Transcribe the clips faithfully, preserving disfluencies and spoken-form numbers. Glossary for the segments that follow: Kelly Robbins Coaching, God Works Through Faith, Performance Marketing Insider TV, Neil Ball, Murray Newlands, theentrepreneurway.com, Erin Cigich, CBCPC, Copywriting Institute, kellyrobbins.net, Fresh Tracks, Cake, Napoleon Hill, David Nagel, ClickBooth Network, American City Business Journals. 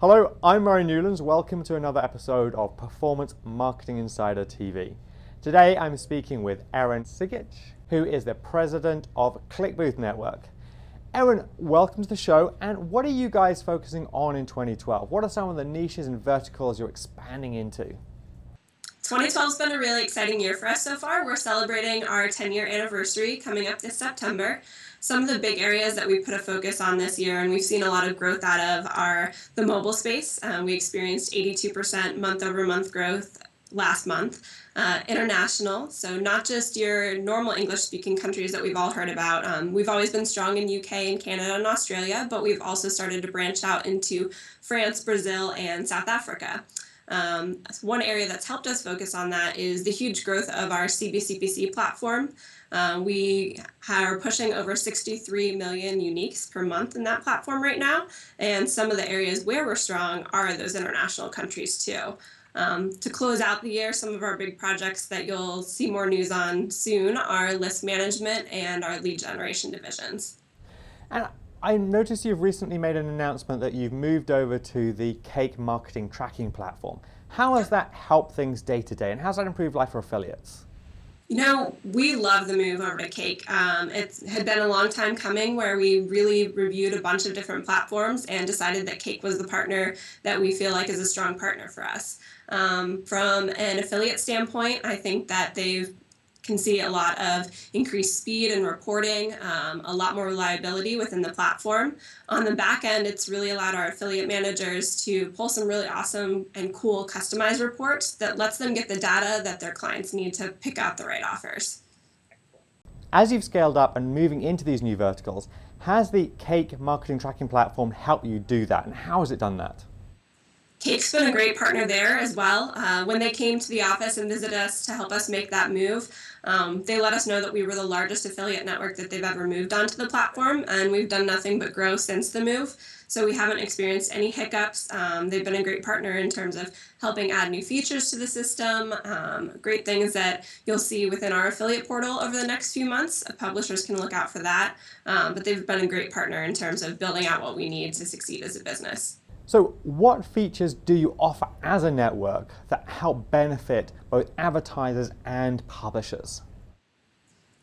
Hello, I'm Murray Newlands. Welcome to another episode of Performance Marketing Insider T V. Today I'm speaking with Erin Cigich, who is the president of ClickBooth Network. Erin, welcome to the show, and what are you guys focusing on in twenty twelve? What are some of the niches and verticals you're expanding into? twenty twelve's been a really exciting year for us so far. We're celebrating our ten-year anniversary coming up this September. Some of the big areas that we put a focus on this year and we've seen a lot of growth out of are the mobile space. Um, we experienced eighty-two percent month-over-month growth last month. Uh, international, so not just your normal English-speaking countries that we've all heard about. Um, we've always been strong in U K and Canada and Australia, but we've also started to branch out into France, Brazil, and South Africa. Um, one area that's helped us focus on that is the huge growth of our C B C P C platform. Uh, we are pushing over sixty-three million uniques per month in that platform right now, and some of the areas where we're strong are those international countries too. Um, to close out the year, some of our big projects that you'll see more news on soon are list management and our lead generation divisions. And I noticed you've recently made an announcement that you've moved over to the Cake marketing tracking platform. How has that helped things day to day, and how's that improved life for affiliates? You know, we love the move over to Cake. Um, it had been a long time coming where we really reviewed a bunch of different platforms and decided that Cake was the partner that we feel like is a strong partner for us. Um, from an affiliate standpoint, I think that they can see a lot of increased speed and reporting, um, a lot more reliability within the platform. On the back end, it's really allowed our affiliate managers to pull some really awesome and cool customized reports that lets them get the data that their clients need to pick out the right offers. As you've scaled up and moving into these new verticals, has the Cake marketing tracking platform helped you do that, and how has it done that? Cake's been a great partner there as well. Uh, when they came to the office and visited us to help us make that move, um, they let us know that we were the largest affiliate network that they've ever moved onto the platform, and we've done nothing but grow since the move. So we haven't experienced any hiccups. Um, they've been a great partner in terms of helping add new features to the system, um, great things that you'll see within our affiliate portal over the next few months. Publishers can look out for that, um, but they've been a great partner in terms of building out what we need to succeed as a business. So what features do you offer as a network that help benefit both advertisers and publishers?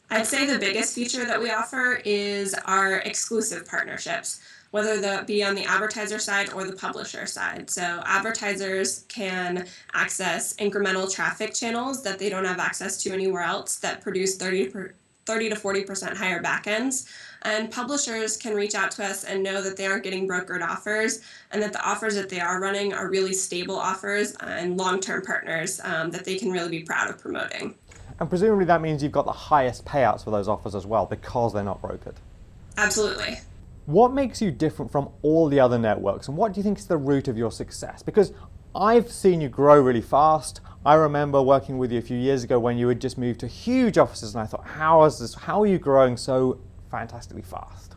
I'd say the biggest feature that we offer is our exclusive partnerships, whether that be on the advertiser side or the publisher side. So advertisers can access incremental traffic channels that they don't have access to anywhere else that produce thirty percent thirty to forty percent higher backends, and publishers can reach out to us and know that they aren't getting brokered offers and that the offers that they are running are really stable offers and long-term partners um, that they can really be proud of promoting. And presumably that means you've got the highest payouts for those offers as well because they're not brokered. Absolutely. What makes you different from all the other networks, and what do you think is the root of your success? Because I've seen you grow really fast. I remember working with you a few years ago when you had just moved to huge offices, and I thought, how is this? How are you growing so fantastically fast?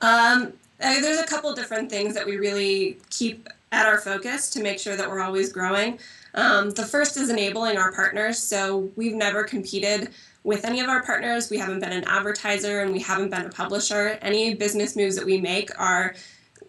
Um, there's a couple different things that we really keep at our focus to make sure that we're always growing. Um, the first is enabling our partners. So we've never competed with any of our partners. We haven't been an advertiser, and we haven't been a publisher. Any business moves that we make are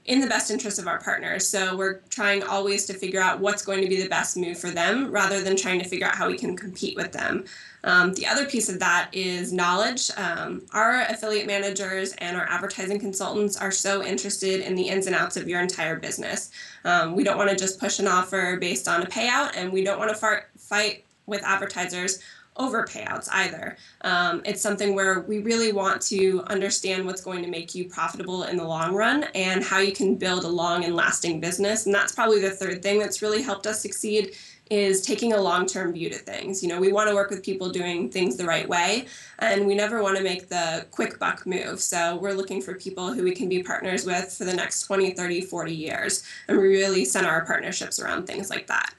in the best interest of our partners. So we're trying always to figure out what's going to be the best move for them rather than trying to figure out how we can compete with them. Um, the other piece of that is knowledge. Um, our affiliate managers and our advertising consultants are so interested in the ins and outs of your entire business. Um, we don't want to just push an offer based on a payout, and we don't want to far- fight with advertisers over payouts either. Um, it's something where we really want to understand what's going to make you profitable in the long run and how you can build a long and lasting business. And that's probably the third thing that's really helped us succeed, is taking a long-term view to things. You know, we want to work with people doing things the right way, and we never want to make the quick buck move. So we're looking for people who we can be partners with for the next twenty, thirty, forty years. And we really center our partnerships around things like that.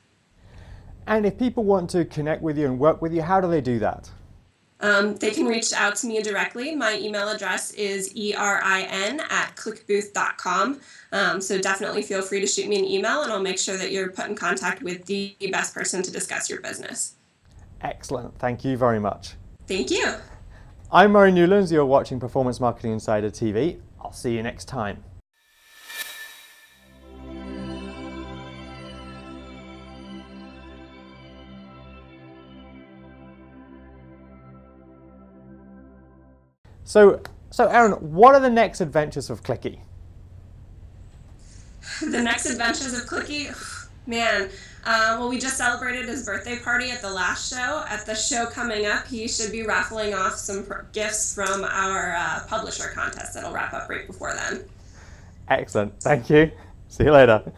And if people want to connect with you and work with you, how do they do that? Um, they can reach out to me directly. My email address is erin at clickbooth dot com. Um, so definitely feel free to shoot me an email, and I'll make sure that you're put in contact with the best person to discuss your business. Excellent. Thank you very much. Thank you. I'm Murray Newlands. You're watching Performance Marketing Insider T V. I'll see you next time. So, so Erin, what are the next adventures of Clicky? The next adventures of Clicky? Man, uh, well, we just celebrated his birthday party at the last show. At the show coming up, he should be raffling off some pr gifts from our uh, publisher contest that'll wrap up right before then. Excellent. Thank you. See you later.